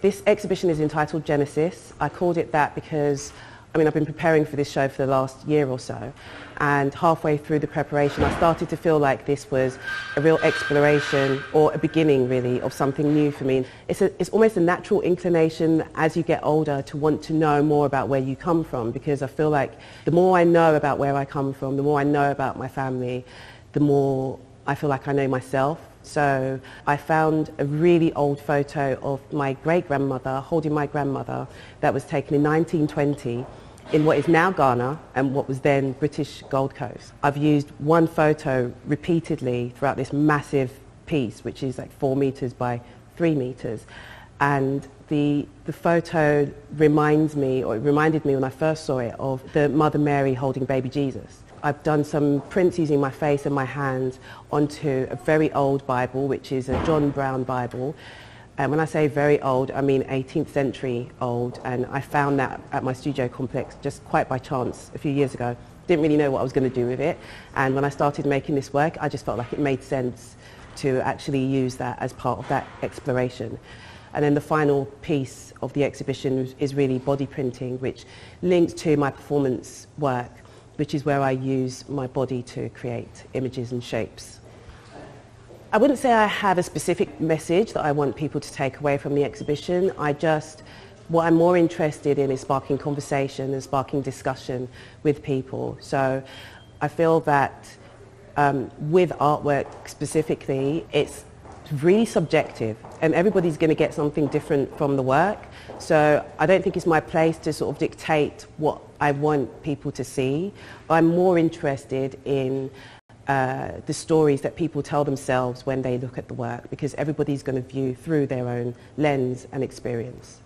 This exhibition is entitled Genesis. I called it that because, I mean, I've been preparing for this show for the last year or so, and halfway through the preparation I started to feel like this was a real exploration, or a beginning really, of something new for me. It's almost a natural inclination as you get older to want to know more about where you come from, because I feel like the more I know about where I come from, the more I know about my family, the more I feel like I know myself. So I found a really old photo of my great-grandmother holding my grandmother that was taken in 1920 in what is now Ghana and what was then British Gold Coast. I've used one photo repeatedly throughout this massive piece, which is like 4 meters by 3 meters. And the photo reminded me when I first saw it of the Mother Mary holding baby Jesus. I've done some prints using my face and my hands onto a very old Bible, which is a John Brown Bible. And when I say very old, I mean 18th century old. And I found that at my studio complex just quite by chance a few years ago. Didn't really know what I was going to do with it. And when I started making this work, I just felt like it made sense to actually use that as part of that exploration. And then the final piece of the exhibition is really body printing, which links to my performance work, which is where I use my body to create images and shapes. I wouldn't say I have a specific message that I want people to take away from the exhibition. What I'm more interested in is sparking conversation and sparking discussion with people. So I feel that with artwork specifically, it's really subjective, and everybody's going to get something different from the work. So I don't think it's my place to sort of dictate what I want people to see. I'm more interested in the stories that people tell themselves when they look at the work, because everybody's going to view through their own lens and experience.